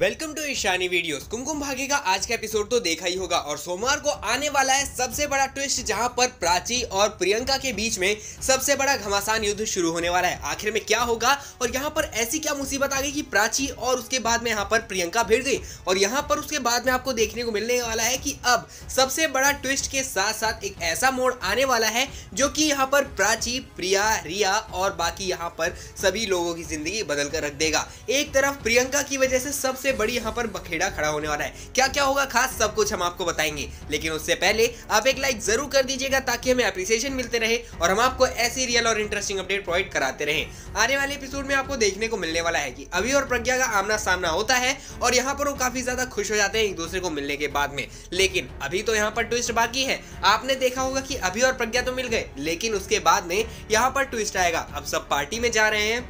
Welcome to Ishani videos. Kumkum Bhagya का आज का एपिसोड तो देखा ही होगा और सोमवार को आने वाला है सबसे बड़ा ट्विस्ट, जहां पर प्राची और प्रियंका के बीच में सबसे बड़ा घमासान युद्ध शुरू होने वाला है। आखिर में क्या होगा और यहां पर ऐसी क्या मुसीबत आ गई कि प्राची और उसके बाद में यहां पर प्रियंका भिड़ गई और यहां पर उसके बाद में आपको देखने को मिलने वाला है कि अब सबसे बड़ा ट्विस्ट के साथ साथ एक ऐसा मोड़ आने वाला है जो कि यहाँ पर प्राची, प्रिया, रिया और बाकी यहाँ पर सभी लोगों की जिंदगी बदल कर रख देगा। एक तरफ प्रियंका की वजह से सबसे बड़ी यहाँ पर बखेड़ा खड़ा होने वाला है। क्या क्या होगा खास, सब कुछ हम आपको बताएंगे, लेकिन उससे पहले आप एक लाइक जरूर कर दीजिएगा ताकि हमें अप्रिसिएशन मिलते रहे और हम आपको ऐसी रियल और इंटरेस्टिंग अपडेट प्रोवाइड कराते रहें। आने वाले एपिसोड में आपको देखने को मिलने वाला है कि अभी और प्रज्ञा का आमना सामना होता है और यहाँ पर वो काफी ज्यादा खुश हो जाते हैं एक दूसरे को मिलने के बाद में, लेकिन अभी तो यहाँ पर ट्विस्ट बाकी है। आपने देखा होगा कि अभी और प्रज्ञा तो मिल गए, लेकिन उसके बाद में यहाँ पर ट्विस्ट आएगा। अब सब पार्टी में जा रहे हैं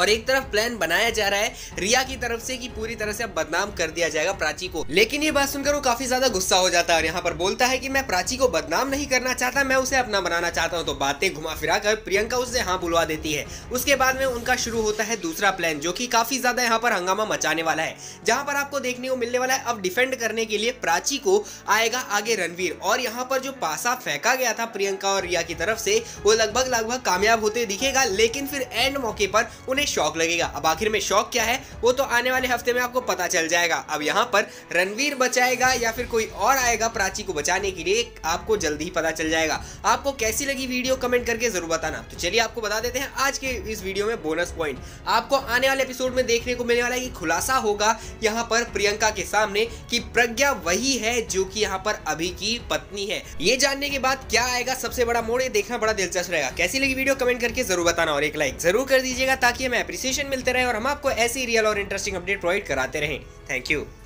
और एक तरफ प्लान बनाया जा रहा है रिया की तरफ से कि पूरी तरह से अब बदनाम कर दिया जाएगा प्राची को, लेकिन ये बात सुनकर वो काफी ज्यादा गुस्सा हो जाता है और यहाँ पर बोलता है कि मैं प्राची को बदनाम नहीं करना चाहता, मैं उसे अपना बनाना चाहता हूँ। तो बातें घुमा फिरा कर प्रियंका उससे हाँ बुलवा देती है। उसके बाद में उनका शुरू होता है दूसरा प्लान जो की काफी ज्यादा यहाँ पर हंगामा मचाने वाला है, जहाँ पर आपको देखने को मिलने वाला है अब डिफेंड करने के लिए प्राची को आएगा आगे रणवीर और यहाँ पर जो पासा फेंका गया था प्रियंका और रिया की तरफ से वो लगभग कामयाब होते दिखेगा, लेकिन फिर एंड मौके पर शॉक लगेगा। अब आखिर में शॉक क्या है वो तो आने वाले हफ्ते में आपको पता चल जाएगा। अब यहाँ पर रणवीर बचाएगा या फिर कोई और आएगा प्राची को बचाने के लिए, आपको जल्दी ही पता चल जाएगा। आपको कैसी लगी वीडियो कमेंट करके जरूर बताना। तो चलिए आपको बता देते हैं आज के इस वीडियो में बोनस पॉइंट। आपको आने वाले एपिसोड में देखने को मिलने वाला है कि खुलासा होगा यहाँ पर प्रियंका के सामने कि प्रज्ञा वही है जो कि यहाँ पर अभी की पत्नी है। ये जानने के बाद क्या आएगा सबसे बड़ा मोड़, ये देखना बड़ा दिलचस्प रहेगा। कैसी लगी वीडियो कमेंट करके जरूर बताना और एक लाइक जरूर कर दीजिएगा ताकि हमें अप्रिसिएशन मिलते रहे और हम आपको ऐसी रियल और इंटरेस्टिंग अपडेट प्रोवाइड कराते रहें। Thank you.